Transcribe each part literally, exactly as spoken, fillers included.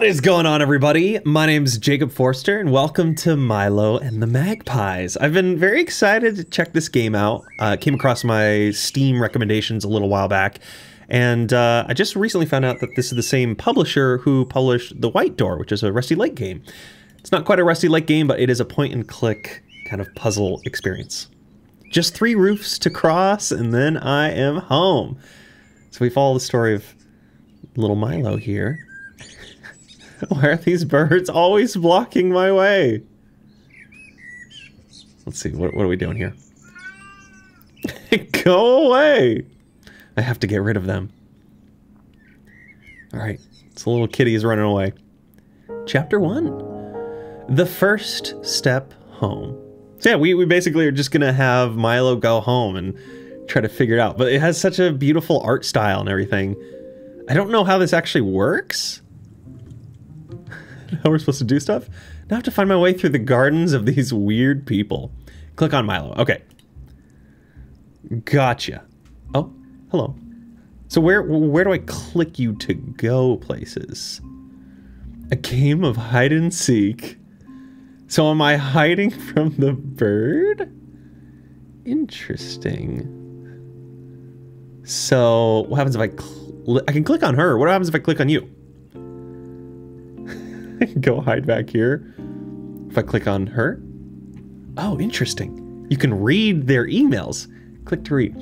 What is going on, everybody? My name is Jacob Forster, and welcome to Milo and the Magpies. I've been very excited to check this game out. Uh, came across my Steam recommendations a little while back, and uh, I just recently found out that this is the same publisher who published The White Door, which is a Rusty Lake game. It's not quite a Rusty Lake game, but it is a point-and-click kind of puzzle experience. Just three roofs to cross, and then I am home. So we follow the story of little Milo here. Why are these birds always blocking my way? Let's see, what, what are we doing here? Go away! I have to get rid of them. Alright, this little kitty is running away. Chapter one. The first step home. So yeah, we, we basically are just gonna have Milo go home and try to figure it out. But it has such a beautiful art style and everything. I don't know how this actually works. How we're supposed to do stuff? Now I have to find my way through the gardens of these weird people. Click on Milo. Okay. Gotcha. Oh, hello. So where where do I click you to go places? A game of hide and seek. So am I hiding from the bird? Interesting. So what happens if I cl- I can click on her. What happens if I click on you? Go hide back here. If I click on her. Oh, interesting. You can read their emails. Click to read.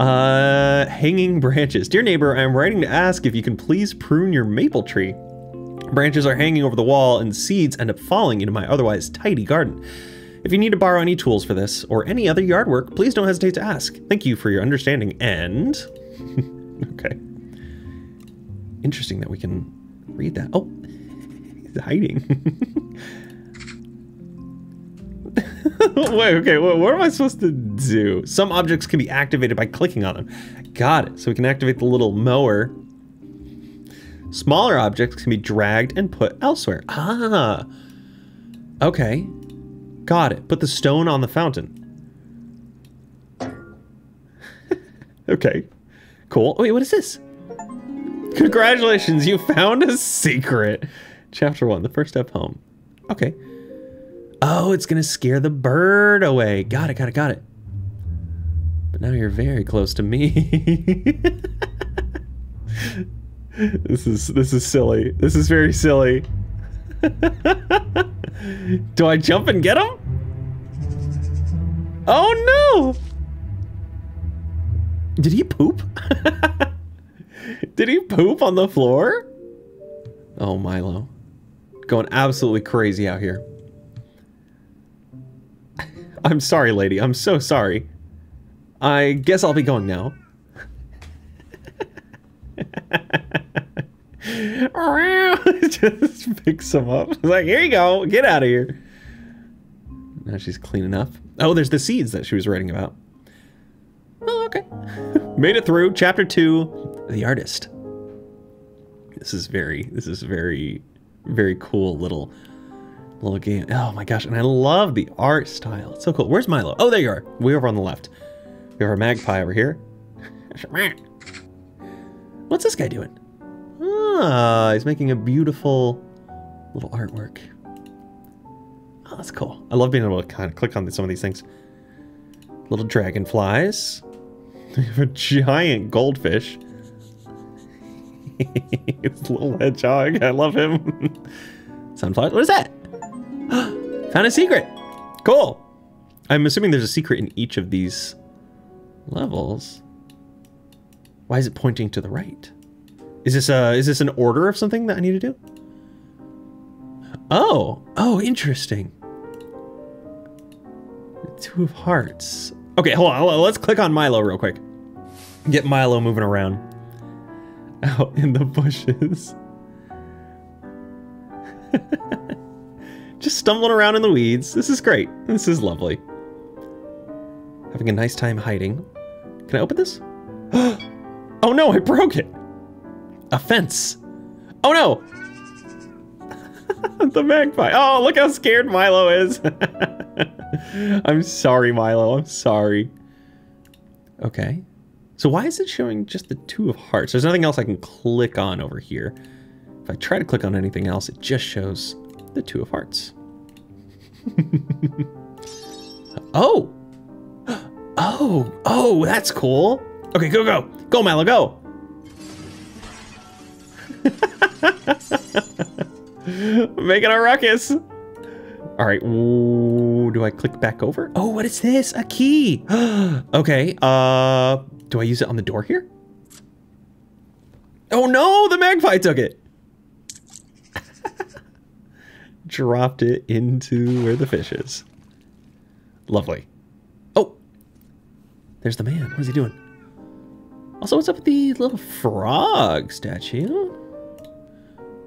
Uh, hanging branches. Dear neighbor, I am writing to ask if you can please prune your maple tree. Branches are hanging over the wall and seeds end up falling into my otherwise tidy garden. If you need to borrow any tools for this or any other yard work, please don't hesitate to ask. Thank you for your understanding and... Okay. Interesting that we can read that. Oh. Hiding. Wait, okay, what, what am I supposed to do? Some objects can be activated by clicking on them. Got it. So we can activate the little mower. Smaller objects can be dragged and put elsewhere. Ah. Okay. Got it. Put the stone on the fountain. Okay. Cool. Wait, what is this? Congratulations, you found a secret. Chapter one, the first step home. Okay. Oh, it's gonna scare the bird away. Got it, got it, got it. But now you're very close to me. This is, this is silly. This is very silly. Do I jump and get him? Oh no! Did he poop? Did he poop on the floor? Oh, Milo. Going absolutely crazy out here. I'm sorry, lady. I'm so sorry. I guess I'll be going now. Just picks him up. It's like, here you go. Get out of here. Now she's cleaning up. Oh, there's the seeds that she was writing about. Oh, okay. Made it through. Chapter two, The Artist. This is very, this is very... Very cool little, little game. Oh my gosh, and I love the art style. It's so cool. Where's Milo? Oh, there you are. Way over on the left. We have our magpie over here. What's this guy doing? Ah, he's making a beautiful little artwork. Oh, that's cool. I love being able to kind of click on some of these things. Little dragonflies. We have a giant goldfish. It's a little hedgehog. I love him. Sunflower. What is that? Found a secret. Cool. I'm assuming there's a secret in each of these levels. Why is it pointing to the right? Is this a, is this an order of something that I need to do? Oh. Oh, interesting. Two of hearts. Okay, hold on. Let's click on Milo real quick. Get Milo moving around. Out in the bushes. Just stumbling around in the weeds. This is great. This is lovely. Having a nice time hiding. Can I open this? Oh no, I broke it! A fence. Oh no! The magpie. Oh, look how scared Milo is. I'm sorry, Milo. I'm sorry. Okay. So why is it showing just the two of hearts? There's nothing else I can click on over here. If I try to click on anything else, it just shows the two of hearts. Oh! Oh! Oh, that's cool! Okay, go, go! Go, Milo, go! Making a ruckus! Alright, do I click back over? Oh, what is this? A key! Okay, uh, do I use it on the door here? Oh no, the magpie took it! Dropped it into where the fish is. Lovely. Oh! There's the man. What is he doing? Also, what's up with the little frog statue?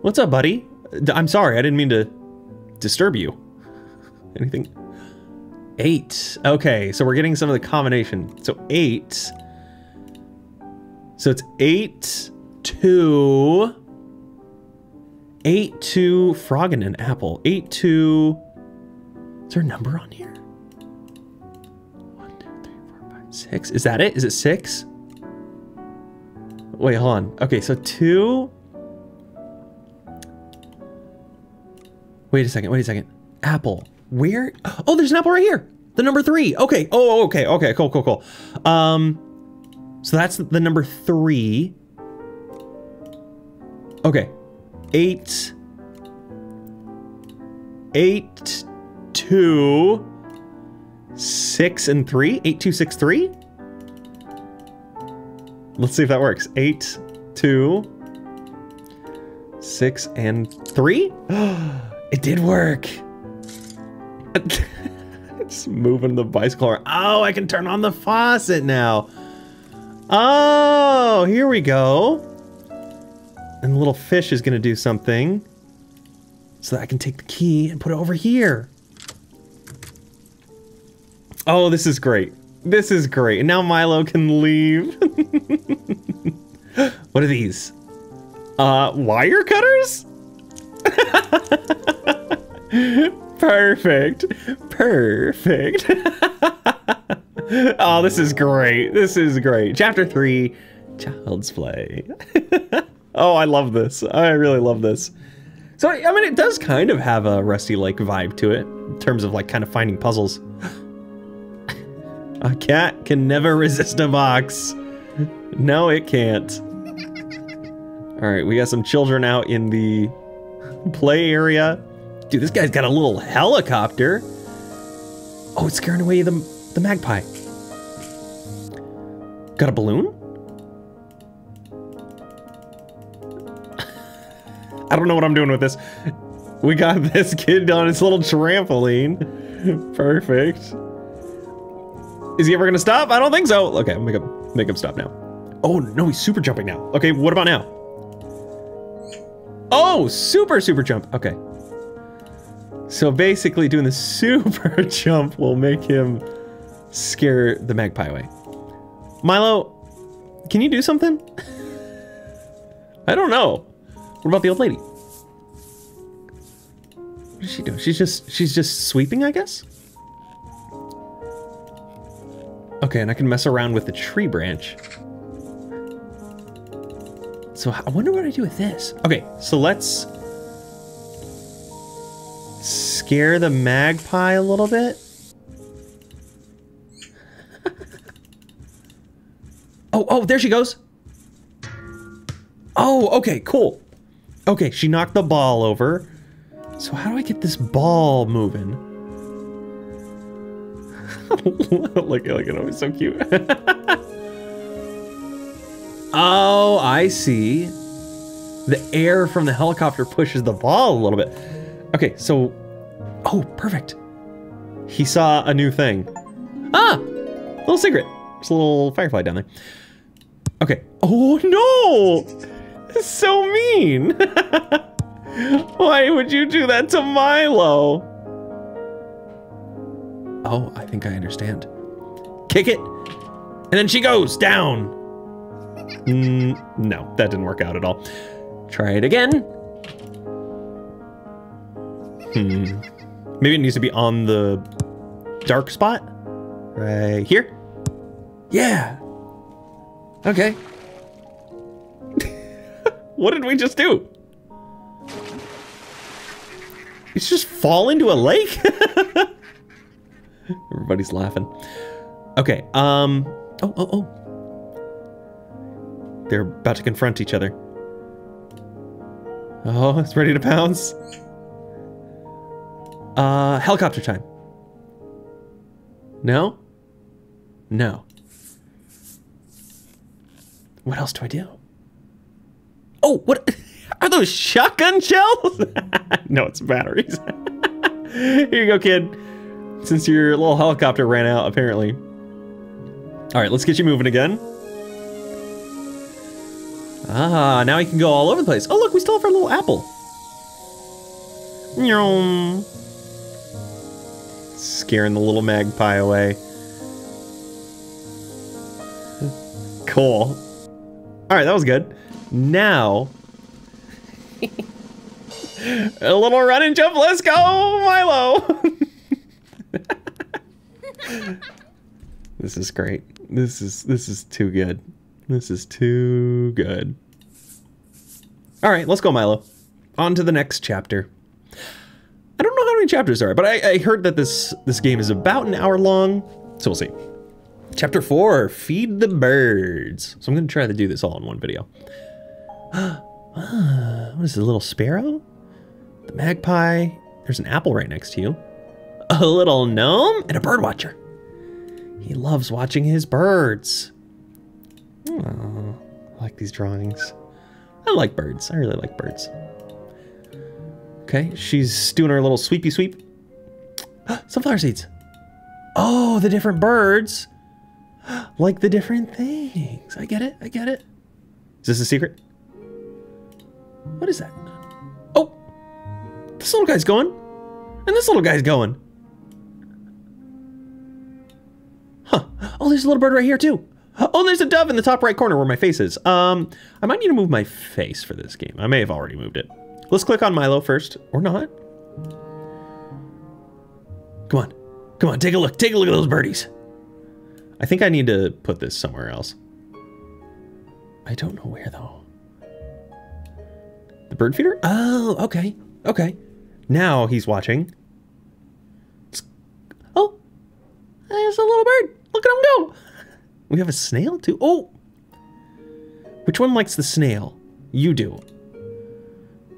What's up, buddy? I'm sorry, I didn't mean to disturb you. Anything? Eight. Okay, so we're getting some of the combination. So eight. So it's eight, two, eight, two, frog and an apple. Eight, two. Is there a number on here? One, two, three, four, five, six. Is that it? Is it six? Wait, hold on. Okay, so two. Wait a second. Wait a second. Apple. Where? Oh, there's an apple right here. The number three. Okay. Oh, okay. Okay. Cool. Cool. Cool. Um, so that's the number three. Okay. Eight. Eight, two, six, and three. Eight, two, six, three. Let's see if that works. Eight, two, six, and three. It did work. It's moving the bicycle around. Oh, I can turn on the faucet now. Oh, here we go. And the little fish is going to do something so that I can take the key and put it over here. Oh, this is great. This is great. And now Milo can leave. What are these? Uh, wire cutters? Perfect. Perfect. Oh, this is great. This is great. Chapter three, Child's Play. Oh, I love this. I really love this. So, I mean, it does kind of have a Rusty Lake vibe to it in terms of like kind of finding puzzles. A cat can never resist a box. No, it can't. All right, we got some children out in the play area. Dude, this guy's got a little helicopter. Oh, it's scaring away the, the magpie. Got a balloon? I don't know what I'm doing with this. We got this kid on his little trampoline. Perfect. Is he ever gonna stop? I don't think so. Okay, make him, make him stop now. Oh no, he's super jumping now. Okay, what about now? Oh, super, super jump. Okay. So basically doing the super jump will make him scare the magpie away. Milo, can you do something? I don't know. What about the old lady? What is she doing? She's just, she's just sweeping, I guess? Okay, and I can mess around with the tree branch. So I wonder what I do with this. Okay, so let's scare the magpie a little bit. Oh, oh, there she goes. Oh, okay, cool. Okay, she knocked the ball over. So how do I get this ball moving? Look, look at him, he's so cute. Oh, I see. The air from the helicopter pushes the ball a little bit. Okay, so... Oh, perfect. He saw a new thing. Ah! Little secret. There's a little firefly down there. Okay. Oh, no! That's so mean! Why would you do that to Milo? Oh, I think I understand. Kick it! And then she goes down! Mm, no, that didn't work out at all. Try it again. Hmm. Maybe it needs to be on the dark spot. Right here. Yeah. Okay. What did we just do? He's just fall into a lake? Everybody's laughing. Okay, um... Oh, oh, oh. They're about to confront each other. Oh, it's ready to pounce. Uh, helicopter time. No? No. What else do I do? Oh, what? Are those shotgun shells? No, it's batteries. Here you go, kid. Since your little helicopter ran out, apparently. All right, let's get you moving again. Ah, now we can go all over the place. Oh, look, we still have our little apple. Yum. Scaring the little magpie away. Cool. All right, that was good. Now, a little run and jump. Let's go, Milo. This is great. This is this is too good. This is too good. All right, let's go, Milo. On to the next chapter. I don't know how many chapters there are, but I, I heard that this this game is about an hour long, so we'll see. Chapter four, Feed the Birds. So I'm gonna try to do this all in one video. Ah, what is this, a little sparrow? The magpie. There's an apple right next to you. A little gnome and a bird watcher. He loves watching his birds. Oh, I like these drawings. I like birds. I really like birds. Okay, she's doing her little sweepy sweep. Sunflower seeds. Oh, the different birds like the different things. I get it. I get it. Is this a secret? What is that? Oh, this little guy's going. And this little guy's going. Huh. Oh, there's a little bird right here, too. Oh, there's a dove in the top right corner where my face is. Um, I might need to move my face for this game. I may have already moved it. Let's click on Milo first. Or not. Come on. Come on, take a look. Take a look at those birdies. I think I need to put this somewhere else. I don't know where, though. The bird feeder? Oh, okay. Okay. Now he's watching. Oh, there's a little bird. Look at him go. We have a snail, too. Oh. Which one likes the snail? You do.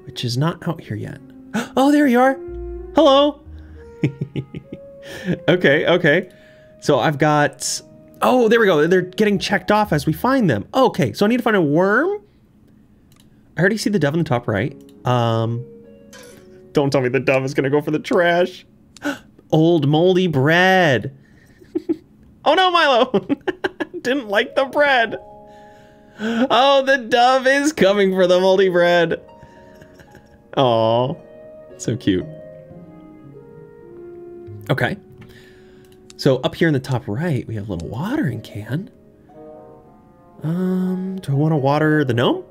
Which is not out here yet. Oh, there you are. Hello. Okay, okay. So I've got... Oh, there we go. They're getting checked off as we find them. Okay, so I need to find a worm. I already see the dove in the top right. Um, don't tell me the dove is going to go for the trash. Old moldy bread. Oh, no, Milo. Didn't like the bread. Oh, the dove is coming for the moldy bread. Aw, so cute. Okay. So up here in the top right, we have a little watering can. Um, do I want to water the gnome?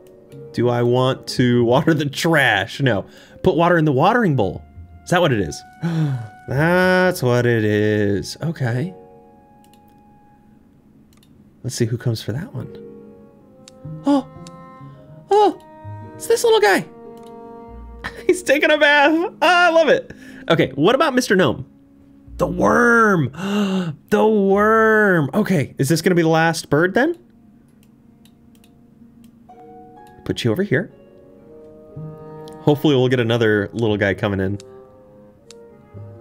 Do I want to water the trash? No. Put water in the watering bowl. Is that what it is? That's what it is. Okay. Let's see who comes for that one. Oh. Oh. It's this little guy. He's taking a bath. Oh, I love it. Okay. What about Mister Gnome? The worm! The worm! Okay, is this gonna be the last bird then? Put you over here. Hopefully we'll get another little guy coming in.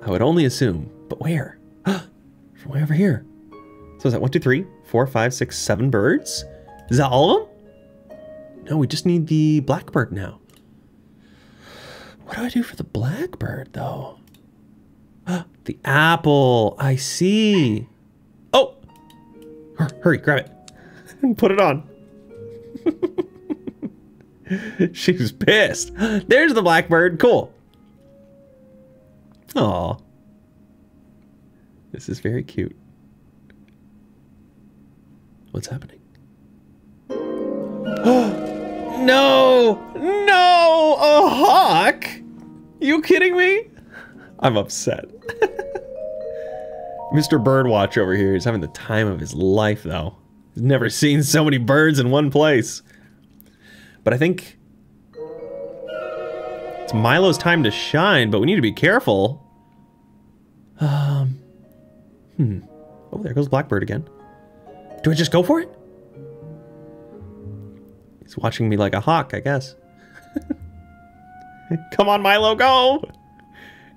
I would only assume, but where? From way over here. So is that one, two, three, four, five, six, seven birds? Is that all of them? No, we just need the blackbird now. What do I do for the blackbird though? The apple, I see. Oh, hurry, grab it and put it on. She was pissed. There's the blackbird, cool. Aw, this is very cute. What's happening? Oh, no, no, a hawk? You kidding me? I'm upset. Mister Birdwatch over here is having the time of his life, though. He's never seen so many birds in one place. But I think... It's Milo's time to shine, but we need to be careful. Um, hmm. Oh, there goes Blackbird again. Do I just go for it? He's watching me like a hawk, I guess. Come on, Milo, go!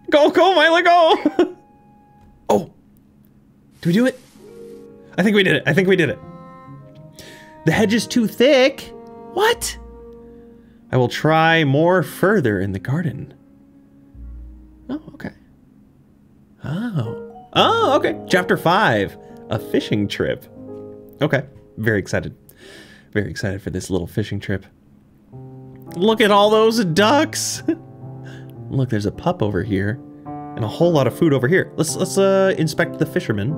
Go, go, Milo, go! Oh! Did we do it? I think we did it. I think we did it. The hedge is too thick. What? I will try more further in the garden. Oh, okay. Oh. Oh, okay. Chapter five, a fishing trip. Okay. Very excited. Very excited for this little fishing trip. Look at all those ducks. Look, there's a pup over here and a whole lot of food over here. Let's let's uh, inspect the fisherman.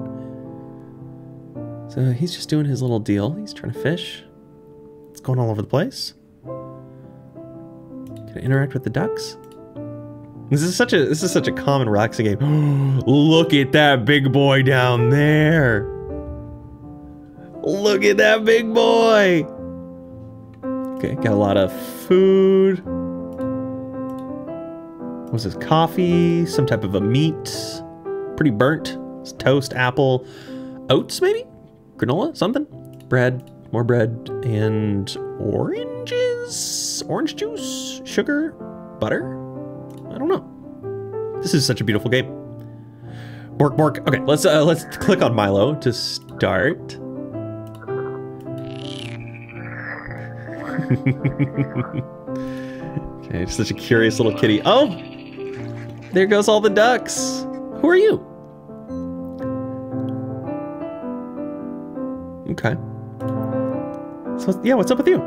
So he's just doing his little deal. He's trying to fish. It's going all over the place. Can I interact with the ducks? This is such a this is such a common relaxing game. Look at that big boy down there. Look at that big boy. Okay, got a lot of food. What's this? Coffee, some type of a meat. Pretty burnt. It's toast, apple, oats maybe? Granola, something? Bread, more bread, and oranges? Orange juice? Sugar? Butter? I don't know. This is such a beautiful game. Bork, bork. Okay, let's uh, let's click on Milo to start. Okay, just such a curious little kitty. Oh! There goes all the ducks! Who are you? Okay. So, yeah, what's up with you?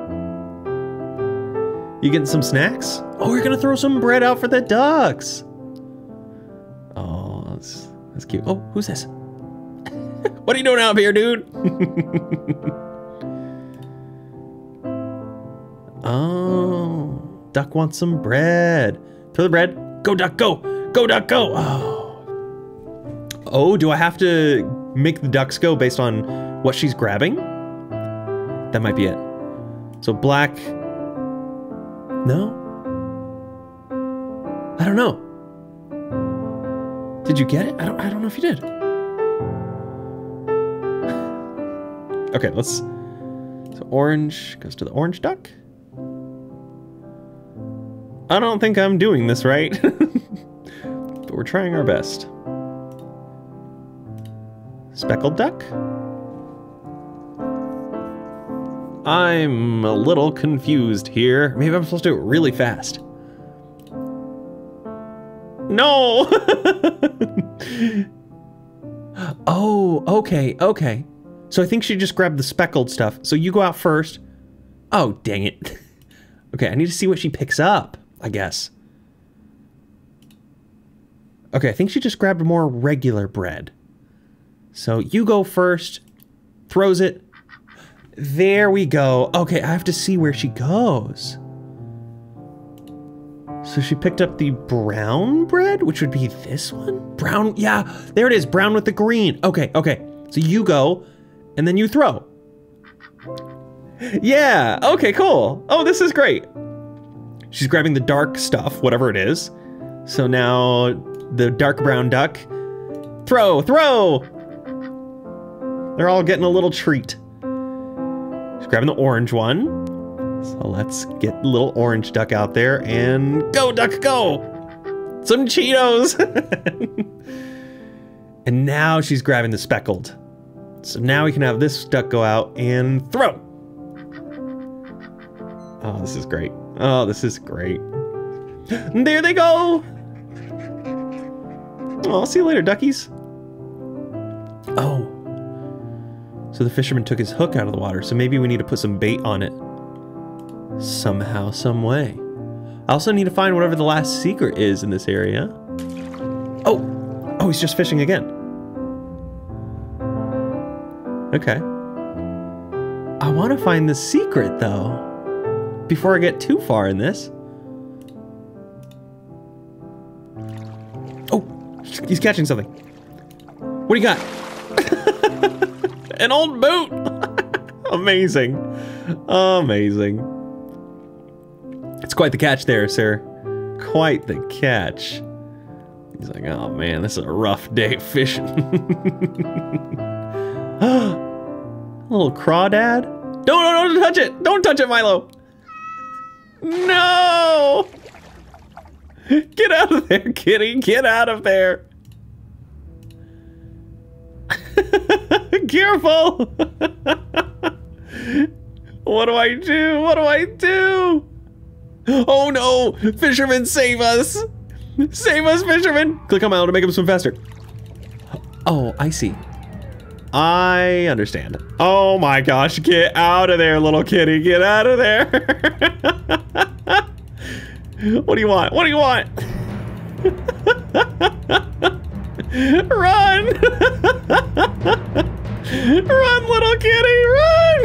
You getting some snacks? Oh, we're gonna throw some bread out for the ducks! Oh, that's, that's cute. Oh, who's this? What are you doing out here, dude? Oh, duck wants some bread. Throw the bread. Go, duck, go. Go, duck, go. Oh. Oh, do I have to make the ducks go based on what she's grabbing? That might be it. So black. No? I don't know. Did you get it? I don't I don't know if you did. Okay, let's. So orange goes to the orange duck. I don't think I'm doing this right, but we're trying our best. Speckled duck? I'm a little confused here. Maybe I'm supposed to do it really fast. No! Oh, okay, okay. So I think she just grabbed the speckled stuff. So you go out first. Oh, dang it. Okay, I need to see what she picks up. I guess. Okay, I think she just grabbed more regular bread. So you go first, throws it. There we go. Okay, I have to see where she goes. So she picked up the brown bread, which would be this one? Brown, yeah, there it is, brown with the green. Okay, okay, so you go, and then you throw. Yeah, okay, cool. Oh, this is great. She's grabbing the dark stuff, whatever it is. So now the dark brown duck. Throw, throw! They're all getting a little treat. She's grabbing the orange one. So let's get little orange duck out there and go, duck, go! Some Cheetos! And now she's grabbing the speckled. So now we can have this duck go out and throw. Oh, this is great. Oh, this is great. There they go! Oh, I'll see you later, duckies. Oh. So the fisherman took his hook out of the water, so maybe we need to put some bait on it. Somehow, some way. I also need to find whatever the last secret is in this area. Oh! Oh, he's just fishing again. Okay. I want to find the secret, though. Before I get too far in this. Oh, he's catching something. What do you got? An old boot. Amazing. Amazing. It's quite the catch there, sir. quite the catch. He's like, oh man, this is a rough day fishing. Little crawdad? No, no, no, don't touch it! Don't touch it, Milo! No! Get out of there, kitty! Get out of there! Careful! What do I do? What do I do? Oh no! Fisherman, save us! Save us, fisherman! Click on Milo to make him swim faster. Oh, I see. I understand. Oh my gosh, get out of there, little kitty. Get out of there. What do you want? What do you want? Run. Run, little kitty, run.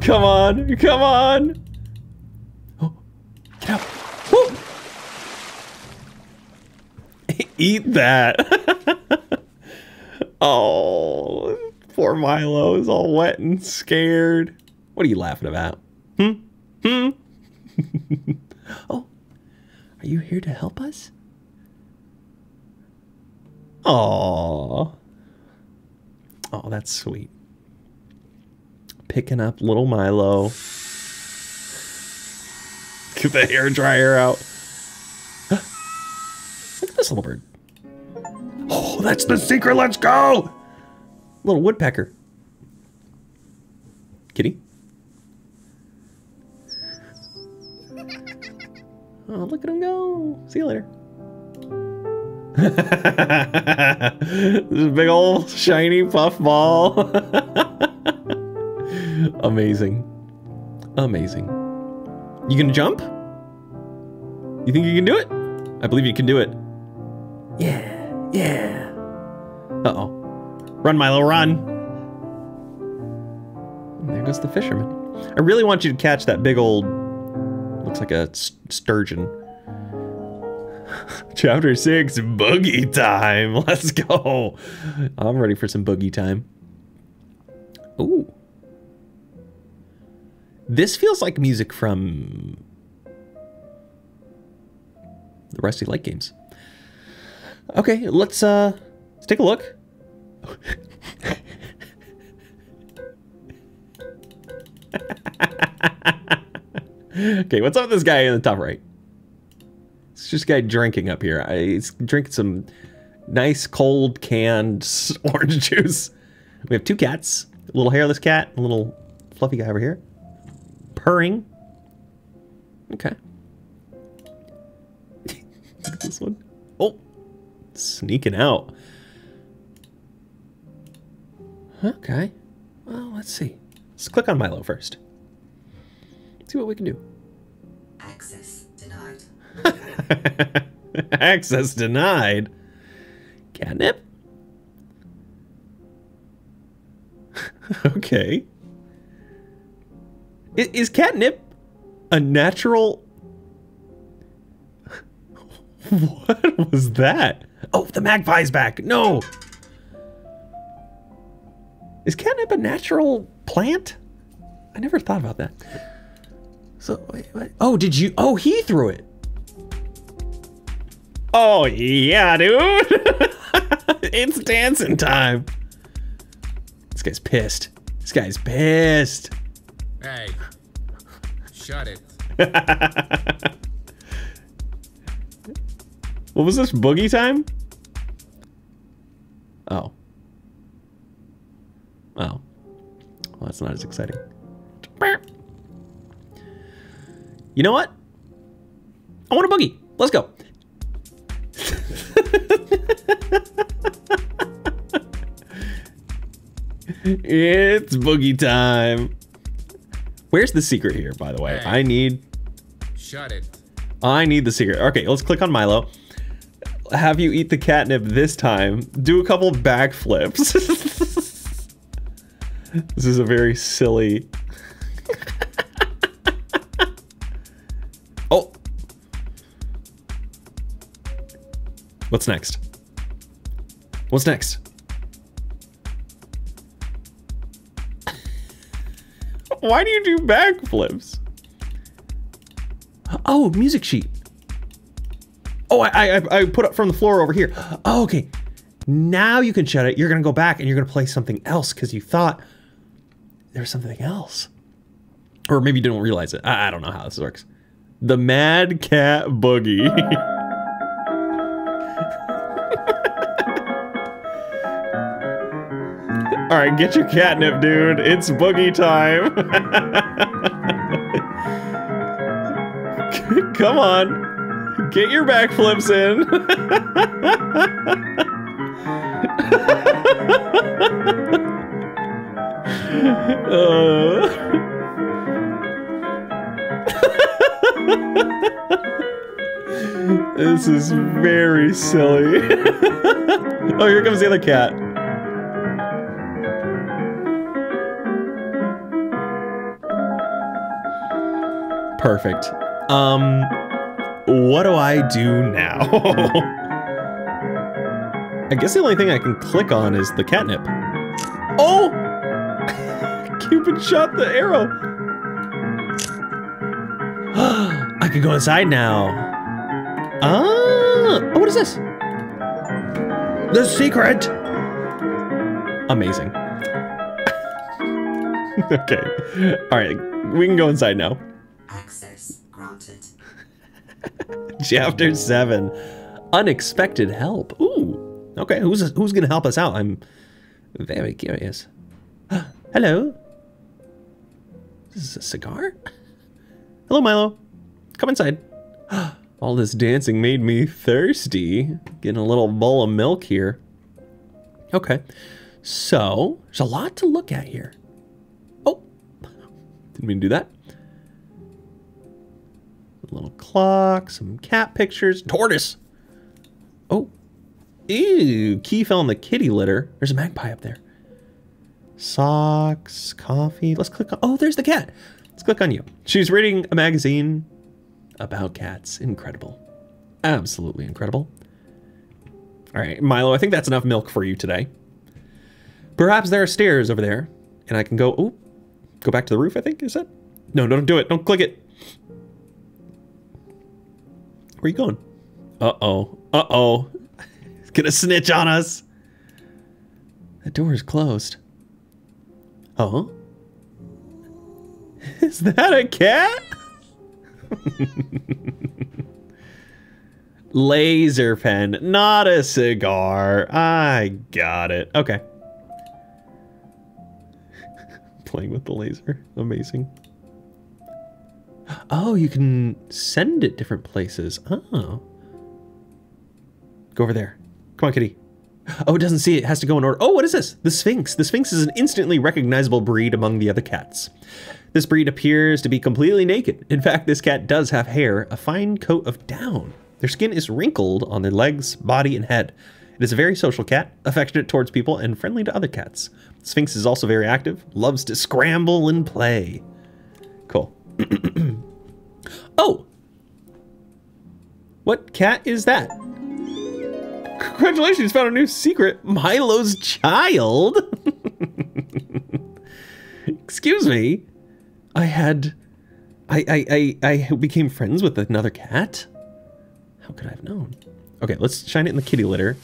Come on, come on. Oh, get out. Woo. Eat that. Oh, poor Milo is all wet and scared. What are you laughing about? Hmm? Hmm? Oh, are you here to help us? Oh. Oh, that's sweet. Picking up little Milo. Get the hairdryer out. Look at this little bird. Oh, that's the secret. Let's go. Little woodpecker. Kitty. Oh, look at him go. See you later. This big old shiny puff ball. Amazing. Amazing. You gonna jump? You think you can do it? I believe you can do it. Yeah, yeah. Uh-oh. Run, Milo, run. And there goes the fisherman. I really want you to catch that big old, looks like a sturgeon. Chapter six, boogie time. Let's go. I'm ready for some boogie time. Ooh. This feels like music from the Rusty Lake games. Okay, let's uh, let's take a look. Okay, what's up with this guy in the top right? It's just a guy drinking up here. I, he's drinking some nice cold canned orange juice. We have two cats. A little hairless cat, a little fluffy guy over here. Purring. Okay. Look at this one. Oh! Sneaking out. Okay. Well, let's see. Let's click on Milo first. Let's see what we can do. Access denied. Access denied? Catnip? Okay. Is, is catnip a natural... What was that? Oh, the magpie's back. No. Is catnip a natural plant? I never thought about that. So, wait, wait. Oh, did you? Oh, he threw it. Oh, yeah, dude. It's dancing time. This guy's pissed. This guy's pissed. Hey, shut it. What was this, boogie time? Oh. Oh. Well, that's not as exciting. You know what? I want a boogie. Let's go. It's boogie time. Where's the secret here, by the way? Hey. I need... Shut it. I need the secret. Okay, let's click on Milo. Have you eat the catnip this time? Do a couple backflips. This is a very silly. Oh. What's next? What's next? Why do you do backflips? Oh, music sheet. Oh, I, I, I put up from the floor over here. Oh, okay. Now you can shut it. You're going to go back and you're going to play something else because you thought there was something else. Or maybe you didn't realize it. I, I don't know how this works. The Mad Cat Boogie. All right, get your catnip, dude. It's boogie time. Come on. Get your backflips in. uh. This is very silly. Oh, here comes the other cat. Perfect. Um, what do I do now? I guess the only thing I can click on is the catnip. Oh! Cupid shot the arrow! I can go inside now. Ah! Oh, what is this? The secret! Amazing. Okay. Alright, we can go inside now. Access granted. Chapter seven, unexpected help. Ooh, okay. Who's who's gonna help us out? I'm very curious. Hello. This is a cigar. Hello, Milo. Come inside. All this dancing made me thirsty. Getting a little bowl of milk here. Okay. So there's a lot to look at here. Oh, didn't mean to do that. Little clock, some cat pictures, tortoise. Oh, ew, key fell in the kitty litter. There's a magpie up there. Socks, coffee, let's click on, oh, there's the cat. Let's click on you. She's reading a magazine about cats. Incredible, absolutely incredible. All right, Milo, I think that's enough milk for you today. Perhaps there are stairs over there and I can go, oh, go back to the roof, I think, is it? No, no, don't do it, don't click it. Where are you going? Uh-oh. Uh-oh. It's gonna snitch on us. The door is closed. Uh-huh. Is that a cat? Laser pen, not a cigar. I got it. Okay. Playing with the laser. Amazing. Oh, you can send it different places. Oh. Go over there. Come on, kitty. Oh, it doesn't see it. It has to go in order. Oh, what is this? The Sphinx. The Sphinx is an instantly recognizable breed among the other cats. This breed appears to be completely naked. In fact, this cat does have hair, a fine coat of down. Their skin is wrinkled on their legs, body, and head. It is a very social cat, affectionate towards people, and friendly to other cats. The Sphinx is also very active, loves to scramble and play. Cool. Oh! What cat is that? Congratulations, you found a new secret! Milo's child! Excuse me? I had... I, I, I, I became friends with another cat? How could I have known? Okay, let's shine it in the kitty litter.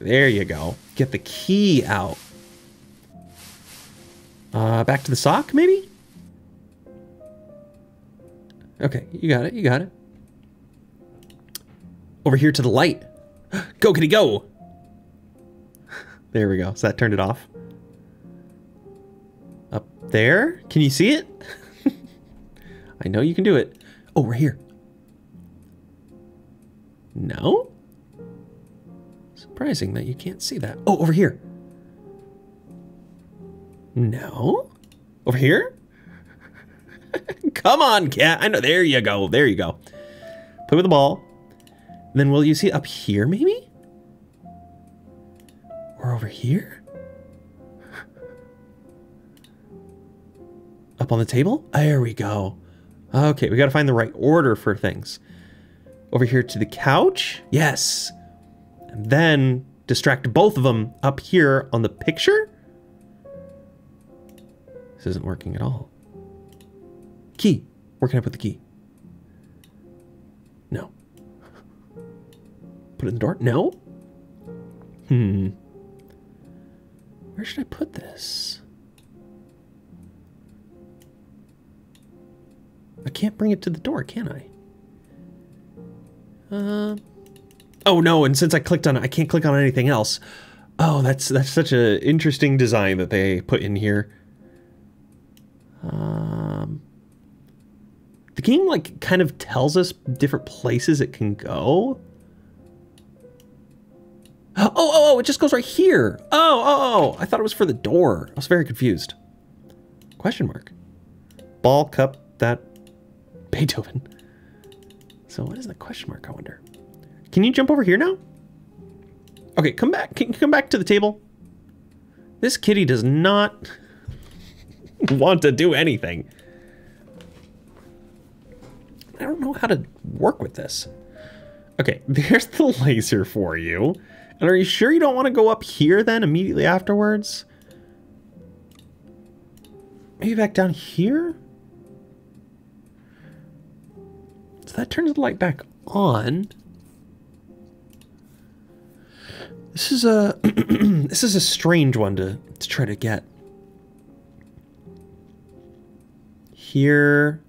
There you go. Get the key out. Uh, back to the sock, maybe? Okay, you got it, you got it. Over here to the light. Go, kitty, go! There we go, so that turned it off. Up there? Can you see it? I know you can do it. Oh, we're here. No? Surprising that you can't see that. Oh, over here. No? Over here? Come on, cat. I know. There you go. There you go. Play with the ball. And then will you see up here, maybe? Or over here? Up on the table? There we go. Okay, we got to find the right order for things. Over here to the couch? Yes. And then distract both of them up here on the picture? This isn't working at all. Key. Where can I put the key? Put it in the door? No? Hmm. Where should I put this? I can't bring it to the door, can I? Uh, oh no, and since I clicked on it, I can't click on anything else. Oh, that's that's such an interesting design that they put in here. Um, the game like kind of tells us different places it can go. Oh, oh, oh, it just goes right here. Oh, oh, oh, I thought it was for the door. I was very confused. Question mark. Ball, cup, that, Beethoven. So what is the question mark, I wonder? Can you jump over here now? Okay, come back. Can you come back to the table? This kitty does not want to do anything. I don't know how to work with this. Okay, there's the laser for you. And are you sure you don't want to go up here then immediately afterwards? Maybe back down here? So that turns the light back on. This is a this is a strange one to, to try to get. Here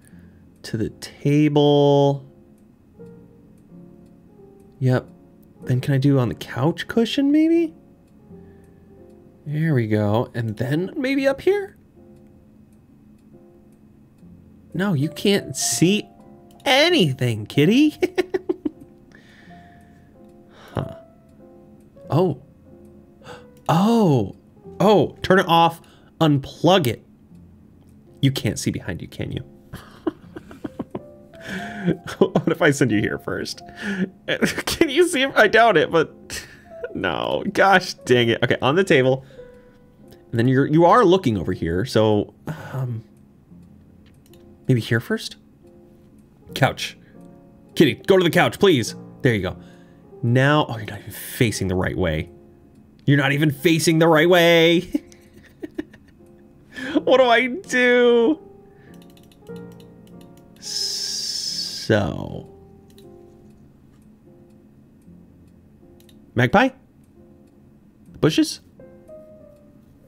to the table. Yep. Then can I do on the couch cushion maybe? There we go. And then maybe up here? No, you can't see anything, kitty. Oh, oh, oh, turn it off, unplug it. You can't see behind you, can you? What if I send you here first? Can you see? If I doubt it, but no, gosh, dang it. Okay, on the table. And then you're, you are looking over here. So um, maybe here first? Couch. Kitty, go to the couch, please. There you go. Now, oh, you're not even facing the right way. You're not even facing the right way. What do I do? So. Magpie? Bushes?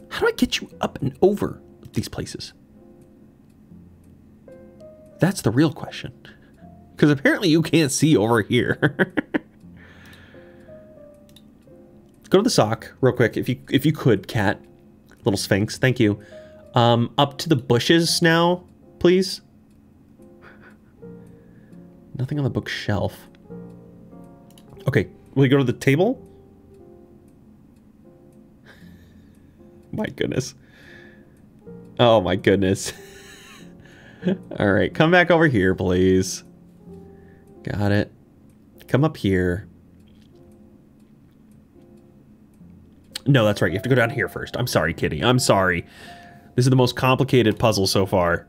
How do I get you up and over these places? That's the real question. Because apparently you can't see over here. Go to the sock real quick, if you if you could, cat. Little Sphinx, thank you. Um, up to the bushes now, please. Nothing on the bookshelf. Okay, will you go to the table? My goodness. Oh my goodness. All right, come back over here, please. Got it. Come up here. No, that's right. You have to go down here first. I'm sorry, kitty. I'm sorry. This is the most complicated puzzle so far.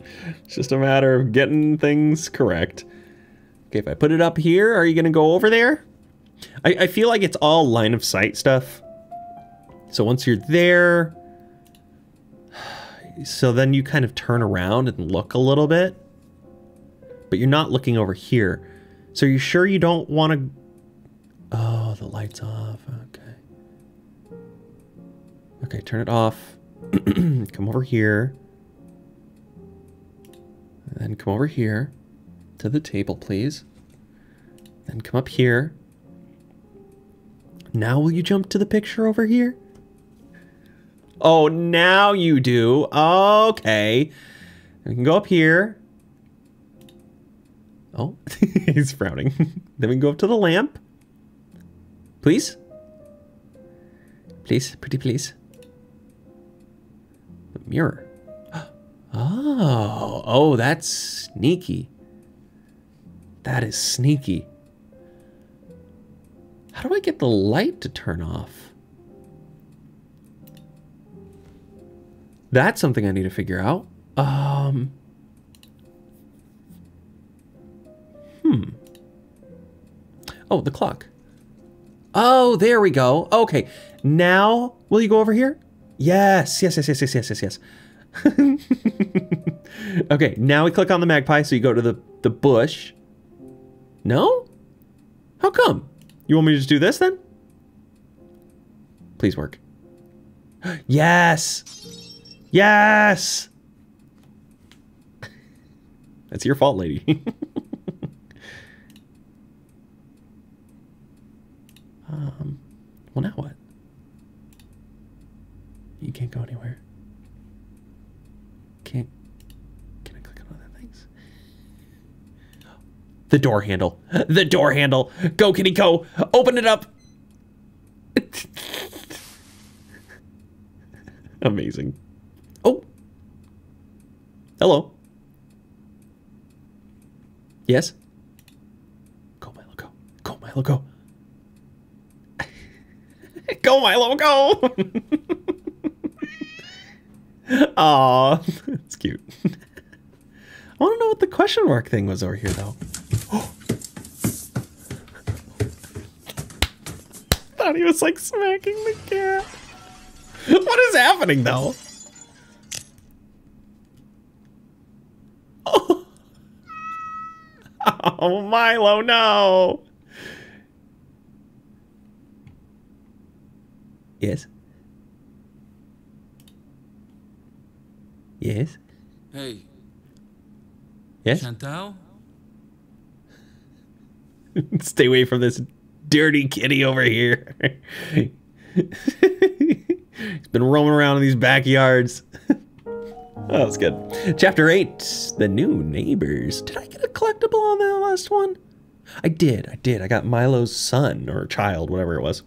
It's just a matter of getting things correct. Okay, if I put it up here, are you going to go over there? I, I feel like it's all line of sight stuff. So once you're there, so then you kind of turn around and look a little bit. But you're not looking over here. So are you sure you don't want to... Oh, the light's off. Okay. Okay, turn it off. Come over here. And then come over here to the table, please. Then come up here. Now will you jump to the picture over here? Oh, now you do. Okay. We can go up here. Oh, he's frowning. Then we can go up to the lamp. Please? Please, pretty please. The mirror. Oh, oh, that's sneaky. That is sneaky. How do I get the light to turn off? That's something I need to figure out. Um. Hmm. Oh, the clock. Oh, there we go. Okay. Now, will you go over here? Yes, yes, yes, yes, yes, yes, yes, yes. Okay, now we click on the magpie, so you go to the, the bush. No? How come? You want me to just do this then? Please work. Yes! Yes! That's your fault, lady. um, well, now what? You can't go anywhere. Can't... Can I click on other things? The door handle. The door handle. Go, kitty, go. Open it up. Amazing. Oh. Hello. Yes? Go, Milo, go. Go, Milo, go. Go, Milo, go! Aw, that's cute. I want to know what the question mark thing was over here, though. I thought he was, like, smacking the cat. What is happening, though? Oh. Oh, Milo, no! Yes? Yes? Hey. Yes? Chantal? Stay away from this dirty kitty over here. He's been roaming around in these backyards. Oh, that's good. Chapter eight, The New Neighbors. Did I get a collectible on that last one? I did, I did. I got Milo's son or child, whatever it was.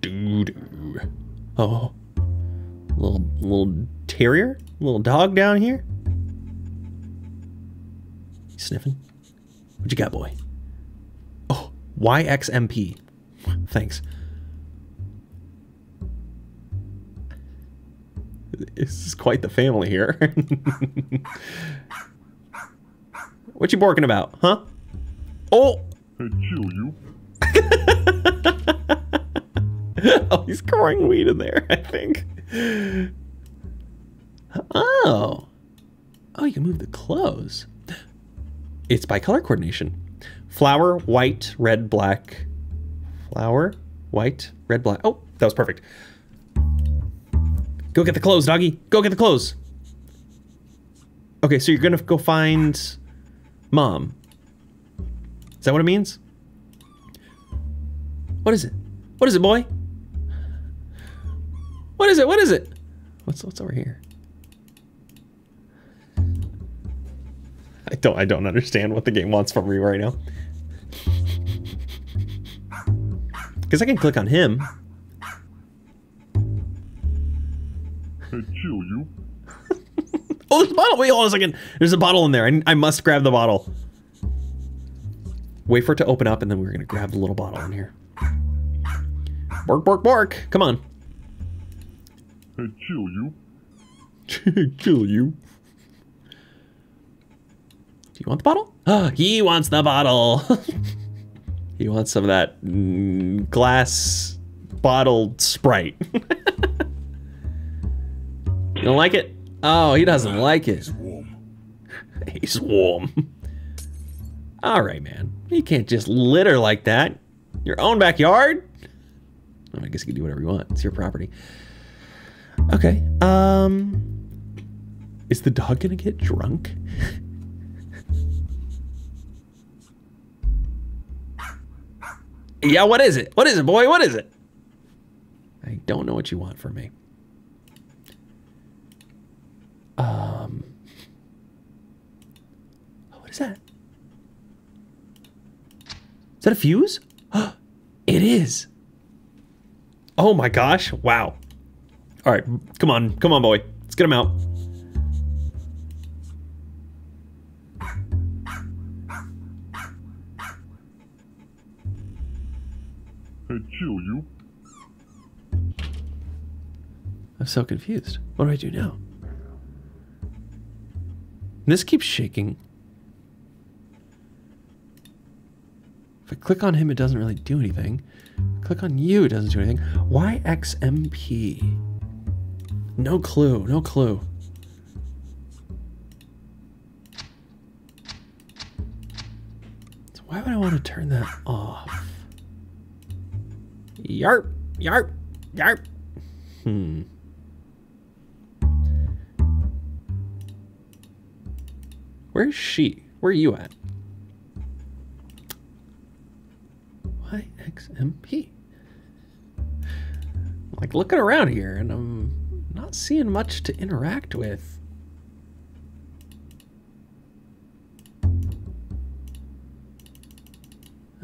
Doo-doo. Oh, little little terrier, little dog down here. You sniffing? What you got, boy? Oh, Y X M P. Thanks. This is quite the family here. What you borking about, huh? Oh! Hey, chill, you. Oh, he's growing weed in there, I think. Oh. Oh, you can move the clothes. It's by color coordination. Flower, white, red, black. Flower, white, red, black. Oh, that was perfect. Go get the clothes, doggy. Go get the clothes. Okay, so you're gonna go find Mom. Is that what it means? What is it? What is it, boy? What is it? What is it? What's what's over here? I don't I don't understand what the game wants from me right now. Because I can click on him. You. Oh, there's a bottle. Wait, hold on a second. There's a bottle in there. I, I must grab the bottle. Wait for it to open up, and then we're going to grab the little bottle in here. Bork, bork, bork. Come on. Hey, chill, you. Chill, you. Do you want the bottle? Oh, he wants the bottle. He wants some of that mm, glass bottled Sprite. You don't like it? Oh, he doesn't like it. He's warm. He's warm. Alright, man. You can't just litter like that. Your own backyard? Well, I guess you can do whatever you want. It's your property. Okay. Um... Is the dog gonna get drunk? Yeah, what is it? What is it, boy? What is it? I don't know what you want from me. Um, what is that? Is that a fuse? It is. Oh my gosh. Wow. All right. Come on. Come on, boy. Let's get him out. Hey, chill, you. I'm so confused. What do I do now? This keeps shaking. If I click on him, it doesn't really do anything. Click on you, it doesn't do anything. Y X M P. No clue, no clue. Why would I want to turn that off? Yarp, yarp, yarp. Hmm. Where is she? Where are you at? Y X M P. Like looking around here and I'm not seeing much to interact with.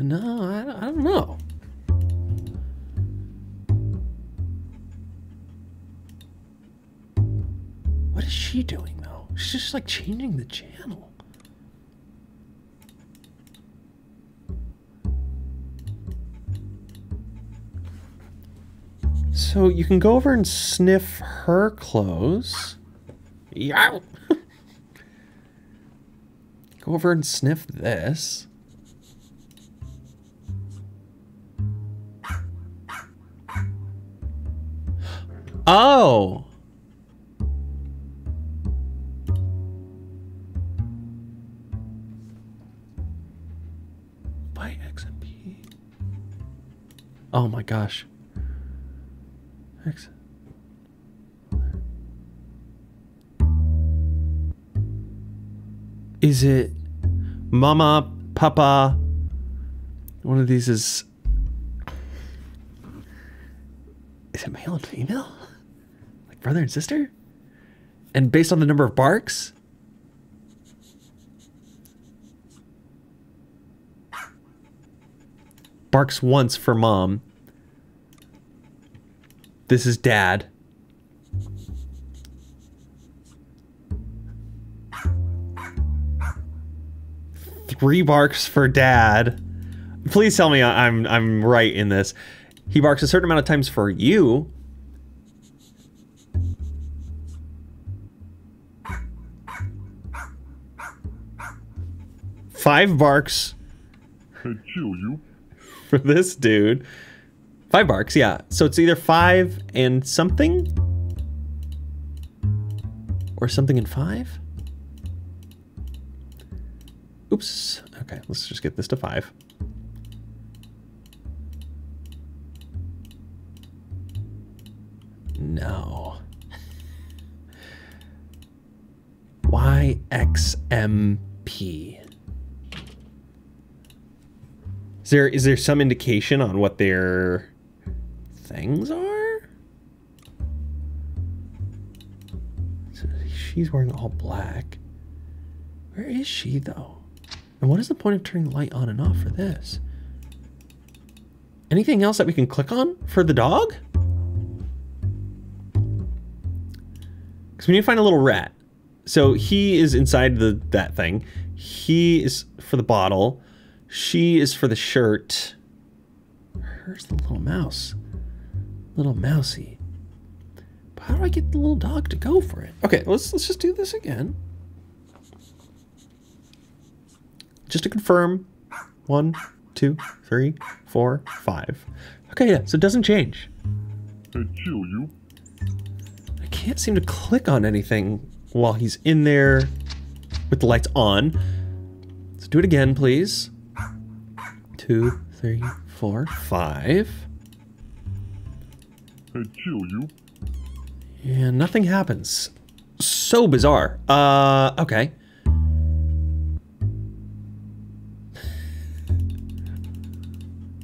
No, I, I don't know. What is she doing though? She's just like changing the channel. So you can go over and sniff her clothes. Yeah. Go over and sniff this. Oh. By X M P. Oh my gosh. X. Is it Mama, Papa? One of these is. Is it male and female? Like brother and sister? And based on the number of barks? Barks once for mom. This is dad. Three barks for dad. Please tell me I'm I'm right in this. He barks a certain amount of times for you. Five barks. Hey, kill you. For this dude. Five barks, yeah. So it's either five and something? Or something and five? Oops. Okay, let's just get this to five. No. Y X M P. Is there, is there some indication on what they're... things are? So she's wearing all black. Where is she though? And what is the point of turning the light on and off for this? Anything else that we can click on for the dog? Because we need to find a little rat. So he is inside the that thing. He is for the bottle. She is for the shirt. Where's the little mouse? Little mousey. But how do I get the little dog to go for it? Okay, let's let's just do this again. Just to confirm. One, two, three, four, five. Okay, yeah, so it doesn't change. I kill you. I can't seem to click on anything while he's in there with the lights on. Let's do it again, please. Two, three, four, five. I kill you. And nothing happens. So bizarre. Uh, okay.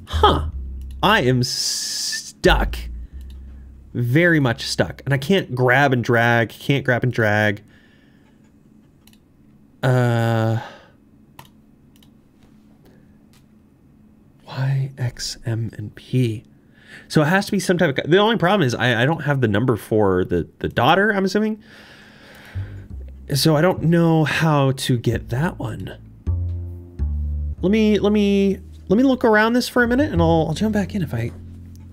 Huh. I am stuck. Very much stuck. And I can't grab and drag. Can't grab and drag. Uh. Y, X, M, and P. So it has to be some type of... The only problem is I, I don't have the number for the, the daughter, I'm assuming. So I don't know how to get that one. Let me, let me, let me look around this for a minute and I'll, I'll jump back in if I...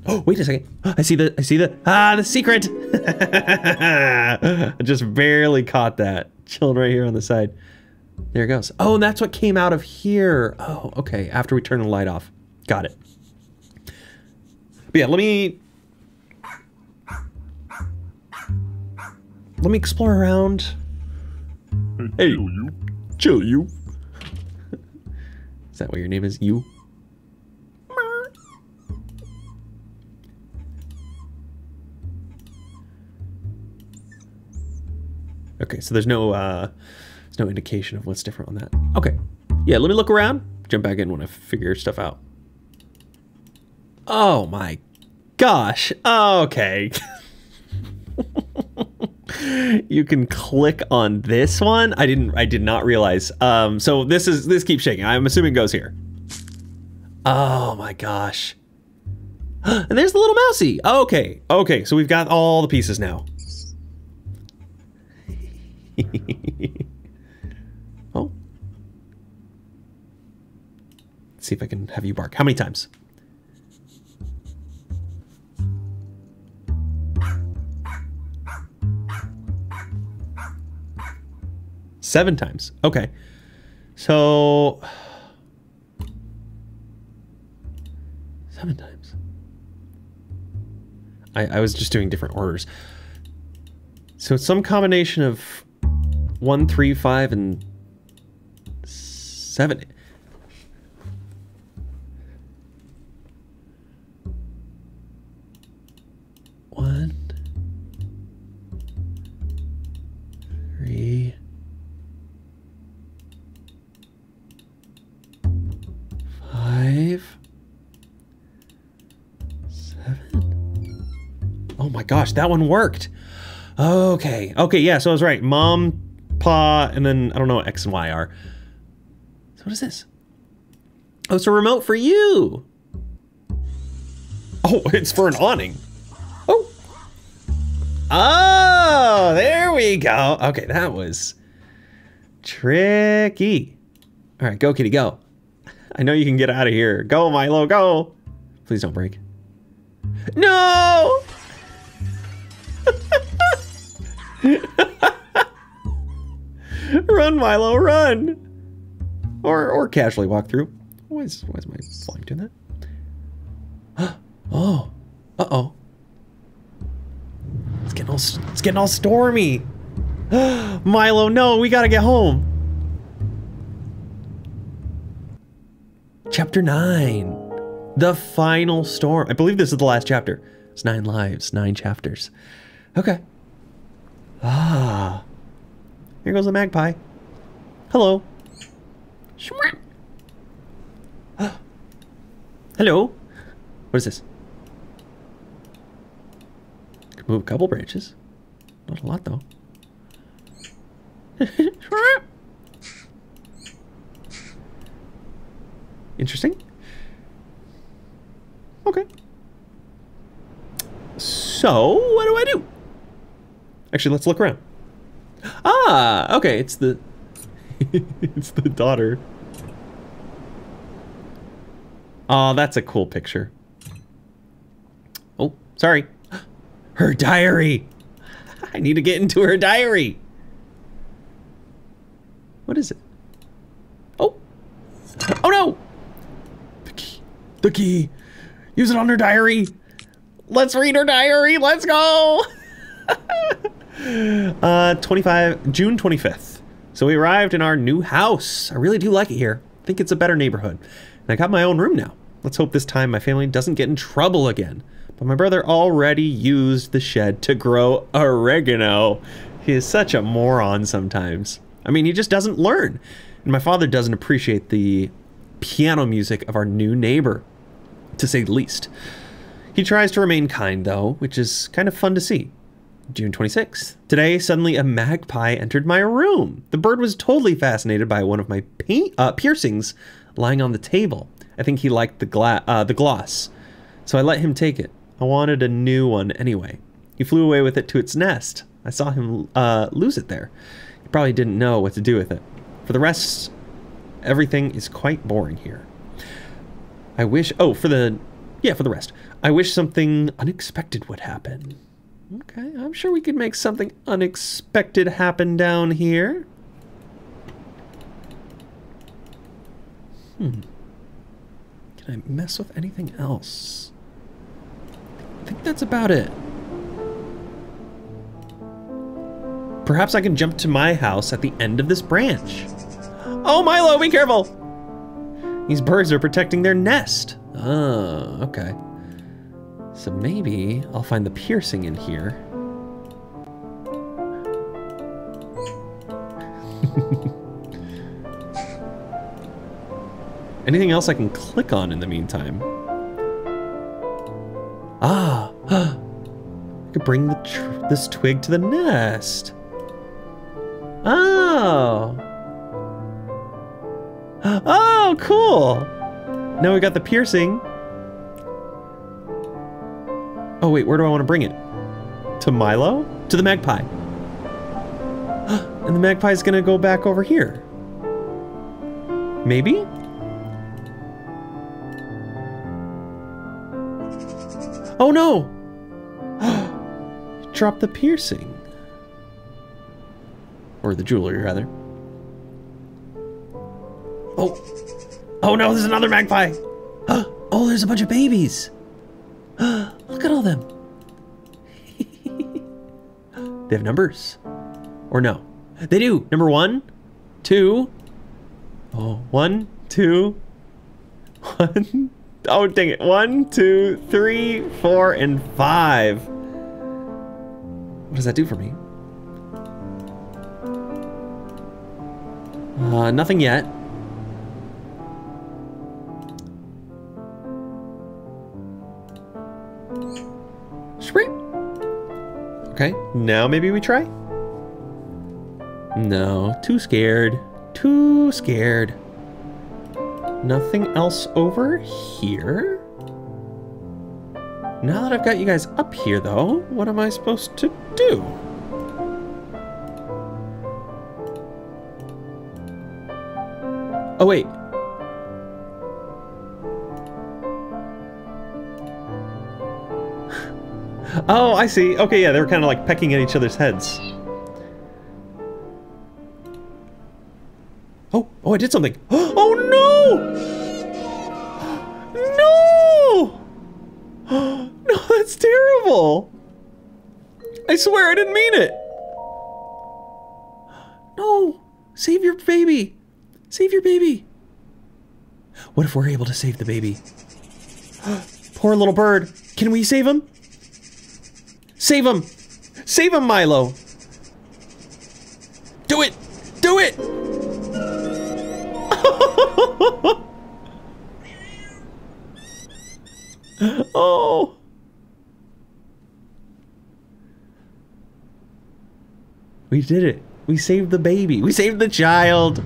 Oh, wait a second. I see the, I see the, ah, the secret. I just barely caught that. Chilling right here on the side. There it goes. Oh, and that's what came out of here. Oh, okay. After we turn the light off. Got it. But yeah, let me let me explore around. Hey, chill you. Chill you. Is that what your name is? You? Okay, so there's no uh, there's no indication of what's different on that. Okay, yeah, let me look around. Jump back in when I figure stuff out. Oh my gosh, okay. You can click on this one. I didn't, I did not realize. Um, so this is, this keeps shaking. I'm assuming it goes here. Oh my gosh. And there's the little mousey. Okay, okay, so we've got all the pieces now. Oh. Let's see if I can have you bark. How many times? Seven times. Okay. So seven times. I, I was just doing different orders. So it's some combination of one, three, five, and seven. One, three, five, seven. Oh my gosh, that one worked. Okay, okay, yeah, so I was right. Mom, Pa, and then I don't know what X and Y are. So what is this? Oh, it's a remote for you. Oh, it's for an awning. Oh. Oh, there we go. Okay, that was tricky. All right, go kitty, go. I know you can get out of here. Go, Milo, go. Please don't break. No. Run, Milo, run! Or or casually walk through. Why is, why is my slime doing that? Oh, uh-oh. It's getting all, it's getting all stormy. Milo, no, we gotta get home. Chapter nine, the final storm. I believe this is the last chapter. It's nine lives, nine chapters. Okay. Ah. Here goes the magpie. Hello. Hello. What is this? Could move a couple branches. Not a lot though. Interesting. Okay. So, what do I do? Actually, let's look around. Ah, okay, it's the it's the daughter. Oh, that's a cool picture. Oh, sorry. Her diary. I need to get into her diary. What is it? Oh. Oh no. The key. The key. Use it on her diary. Let's read her diary. Let's go. Uh, twenty-five, June twenty-fifth. So we arrived in our new house. I really do like it here. I think it's a better neighborhood. And I got my own room now. Let's hope this time my family doesn't get in trouble again. But my brother already used the shed to grow oregano. He is such a moron sometimes. I mean, he just doesn't learn. And my father doesn't appreciate the piano music of our new neighbor, to say the least. He tries to remain kind though, which is kind of fun to see. June twenty-sixth. Today, suddenly a magpie entered my room. The bird was totally fascinated by one of my paint, uh, piercings lying on the table. I think he liked the, gla uh, the gloss, so I let him take it. I wanted a new one anyway. He flew away with it to its nest. I saw him uh, lose it there. He probably didn't know what to do with it. For the rest, everything is quite boring here. I wish, oh, for the, yeah, for the rest. I wish something unexpected would happen. Okay, I'm sure we could make something unexpected happen down here. Hmm. Can I mess with anything else? I think that's about it. Perhaps I can jump to my house at the end of this branch. Oh, Milo, be careful! These birds are protecting their nest. Oh, okay. So maybe I'll find the piercing in here. Anything else I can click on in the meantime? Ah, I could bring the tr this twig to the nest. Oh. Oh, cool. Now we got the piercing. Oh wait, where do I want to bring it? To Milo? To the magpie. And the magpie's gonna go back over here. Maybe? Oh no! Drop the piercing. Or the jewelry, rather. Oh. Oh no, there's another magpie! Oh, there's a bunch of babies! Look at all them. They have numbers. Or no. They do! Number one, two. Oh, one, two. One. Oh, dang it. One, two, three, four, and five. What does that do for me? Uh, nothing yet. Okay, now maybe we try? No, too scared. Too scared. Nothing else over here? Now that I've got you guys up here, though, what am I supposed to do? Oh, wait. Oh, I see. Okay, yeah, they were kind of like pecking at each other's heads. Oh, oh, I did something. Oh, no! No! No, that's terrible. I swear I didn't mean it. No, save your baby. Save your baby. What if we're able to save the baby? Poor little bird. Can we save him? Save him! Save him, Milo! Do it! Do it! Oh! We did it. We saved the baby. We saved the child.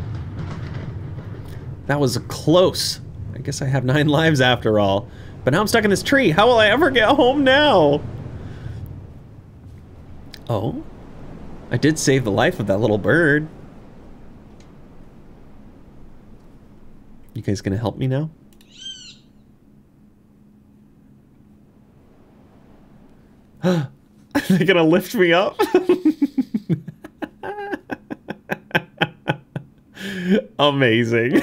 That was close. I guess I have nine lives after all. But now I'm stuck in this tree. How will I ever get home now? Oh, I did save the life of that little bird. You guys gonna help me now? Are they gonna lift me up? Amazing.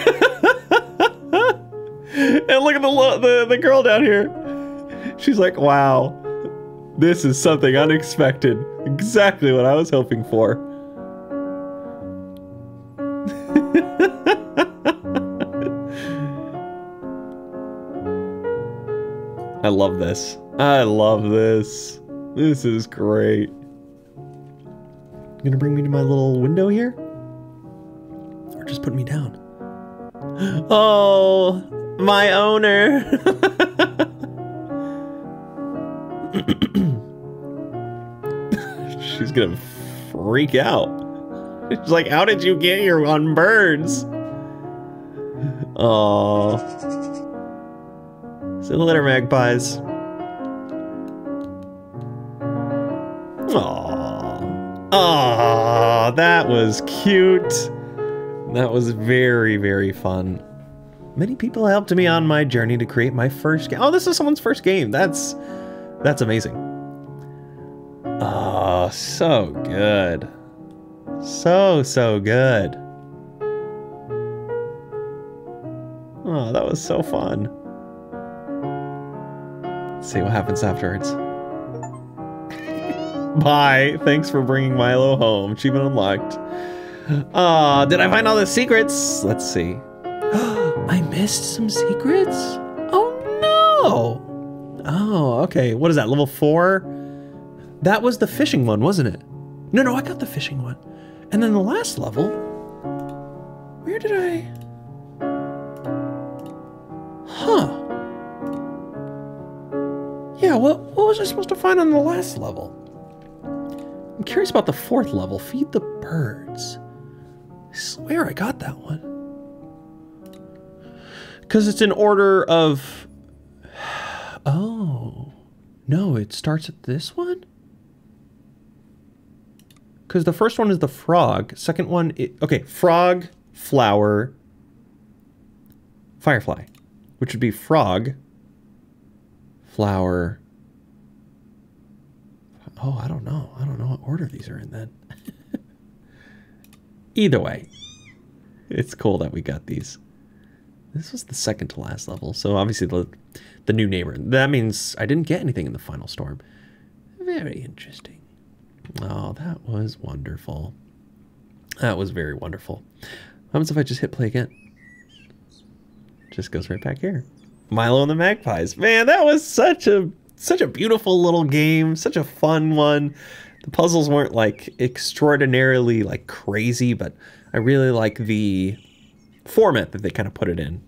And look at the, the, the girl down here. She's like, wow. This is something unexpected. Exactly what I was hoping for. I love this. I love this. This is great. You gonna bring me to my little window here? Or just put me down? Oh, my owner. She's gonna freak out. She's like, how did you get here on birds? Oh. See you later, magpies. Oh. Oh, that was cute. That was very, very fun. Many people helped me on my journey to create my first game. Oh, this is someone's first game. That's... That's amazing. Oh, so good. So, so good. Oh, that was so fun. Let's see what happens afterwards. Bye. Thanks for bringing Milo home. Achievement unlocked. Ah, uh, did I find all the secrets? Let's see. I missed some secrets? Oh no! Oh, okay. What is that, level four? That was the fishing one, wasn't it? No, no, I got the fishing one. And then the last level, where did I? Huh. Yeah, what, what was I supposed to find on the last level? I'm curious about the fourth level, feed the birds. I swear I got that one. Because it's in order of, oh, no, it starts at this one? Because the first one is the frog, second one, it, okay, frog, flower, firefly, which would be frog, flower. Oh, I don't know. I don't know what order these are in then. Either way, it's cool that we got these. This was the second to last level, so obviously the, the new neighbor. That means I didn't get anything in the final storm. Very interesting. Oh, that was wonderful. That was very wonderful. How about if I just hit play again? Just goes right back here. Milo and the Magpies. Man, that was such a such a beautiful little game, such a fun one. The puzzles weren't like extraordinarily like crazy, but I really like the format that they kind of put it in.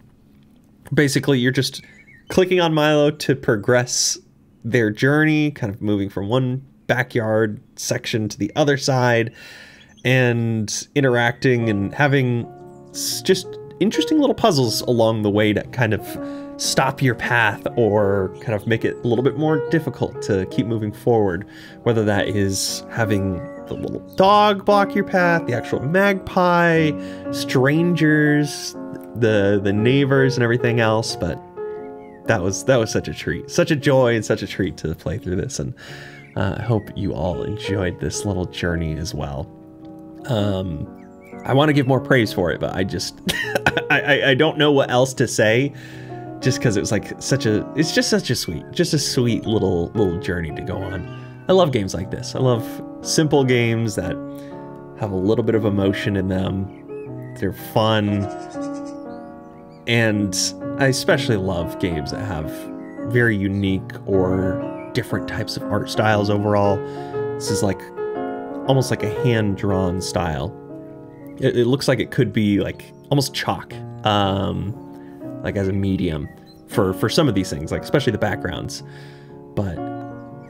Basically, you're just clicking on Milo to progress their journey, kind of moving from one backyard section to the other side and interacting and having just interesting little puzzles along the way to kind of stop your path or kind of make it a little bit more difficult to keep moving forward, whether that is having the little dog block your path, the actual magpie, strangers, the the neighbors and everything else. But that was that was such a treat, such a joy and such a treat to play through this, and uh, I hope you all enjoyed this little journey as well. um I want to give more praise for it, but I just I, I I don't know what else to say, just because it was like such a it's just such a sweet just a sweet little little journey to go on. I love games like this. I love simple games that have a little bit of emotion in them. They're fun, and I especially love games that have very unique or different types of art styles overall. This is like almost like a hand-drawn style. It, it looks like it could be like almost chalk, um, like as a medium for, for some of these things, like especially the backgrounds. But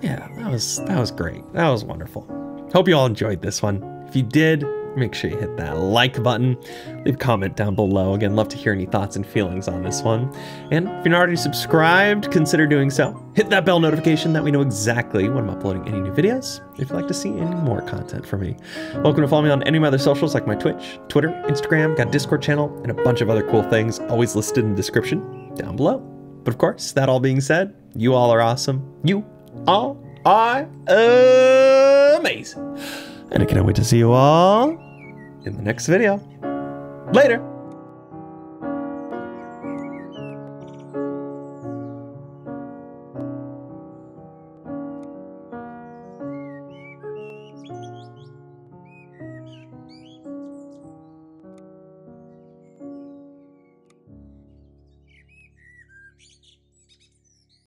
yeah, that was, that was great. That was wonderful. Hope you all enjoyed this one. If you did, make sure you hit that like button, leave a comment down below. Again, love to hear any thoughts and feelings on this one. And if you're not already subscribed, consider doing so. Hit that bell notification that we know exactly when I'm uploading any new videos, if you'd like to see any more content from me. Welcome to follow me on any of my other socials like my Twitch, Twitter, Instagram, got a Discord channel, and a bunch of other cool things always listed in the description down below. But of course, that all being said, you all are awesome. You all are amazing. And I cannot wait to see you all in the next video. Later!